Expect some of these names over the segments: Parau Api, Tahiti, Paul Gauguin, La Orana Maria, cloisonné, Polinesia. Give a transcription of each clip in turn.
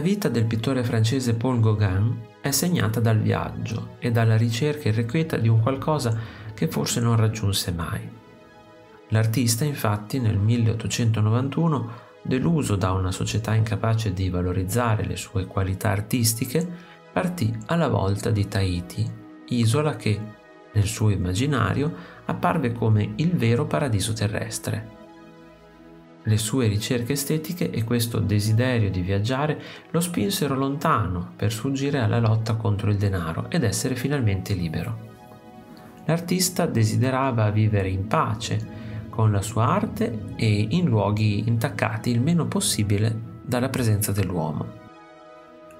La vita del pittore francese Paul Gauguin è segnata dal viaggio e dalla ricerca irrequieta di un qualcosa che forse non raggiunse mai. L'artista, infatti, nel 1891, deluso da una società incapace di valorizzare le sue qualità artistiche, partì alla volta di Tahiti, isola che, nel suo immaginario, apparve come il vero paradiso terrestre. Le sue ricerche estetiche e questo desiderio di viaggiare lo spinsero lontano per sfuggire alla lotta contro il denaro ed essere finalmente libero. L'artista desiderava vivere in pace con la sua arte e in luoghi intaccati il meno possibile dalla presenza dell'uomo.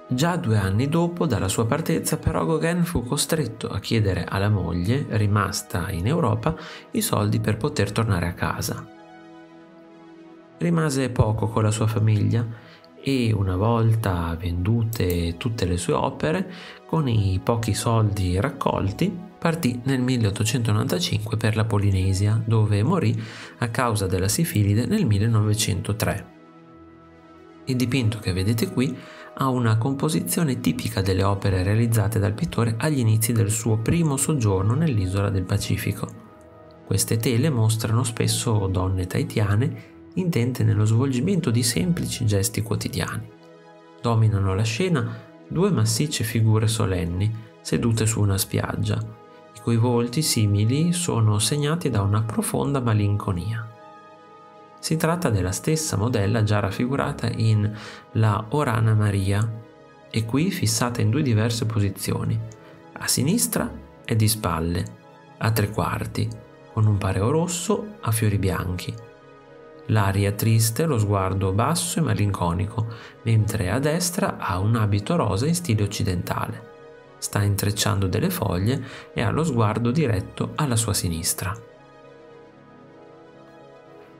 Già 2 anni dopo, dalla sua partenza, però Gauguin fu costretto a chiedere alla moglie, rimasta in Europa, i soldi per poter tornare a casa. Rimase poco con la sua famiglia e, una volta vendute tutte le sue opere, con i pochi soldi raccolti, partì nel 1895 per la Polinesia, dove morì a causa della sifilide nel 1903. Il dipinto che vedete qui ha una composizione tipica delle opere realizzate dal pittore agli inizi del suo primo soggiorno nell'isola del Pacifico. Queste tele mostrano spesso donne tahitiane intente nello svolgimento di semplici gesti quotidiani. Dominano la scena 2 massicce figure solenni sedute su una spiaggia, i cui volti simili sono segnati da una profonda malinconia. Si tratta della stessa modella già raffigurata in La Orana Maria, e qui fissata in 2 diverse posizioni: a sinistra e di spalle, a 3/4, con un pareo rosso a fiori bianchi. L'aria triste, lo sguardo basso e malinconico, mentre a destra ha un abito rosa in stile occidentale. Sta intrecciando delle foglie e ha lo sguardo diretto alla sua sinistra.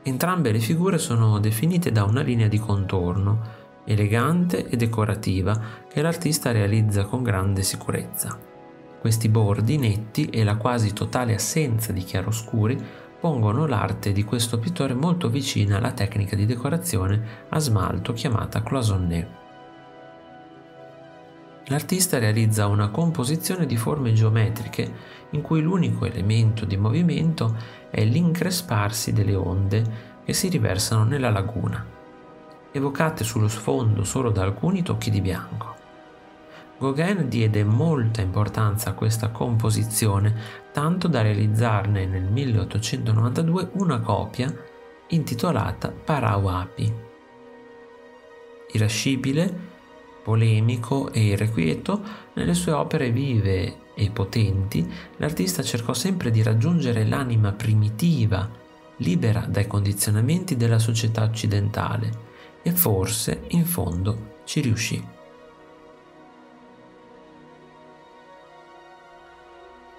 Entrambe le figure sono definite da una linea di contorno, elegante e decorativa, che l'artista realizza con grande sicurezza. Questi bordi netti e la quasi totale assenza di chiaroscuri pongono l'arte di questo pittore molto vicina alla tecnica di decorazione a smalto chiamata cloisonné. L'artista realizza una composizione di forme geometriche in cui l'unico elemento di movimento è l'incresparsi delle onde che si riversano nella laguna, evocate sullo sfondo solo da alcuni tocchi di bianco. Gauguin diede molta importanza a questa composizione, tanto da realizzarne nel 1892 una copia intitolata Parau Api. Irascibile, polemico e irrequieto, nelle sue opere vive e potenti, l'artista cercò sempre di raggiungere l'anima primitiva, libera dai condizionamenti della società occidentale, e forse, in fondo, ci riuscì.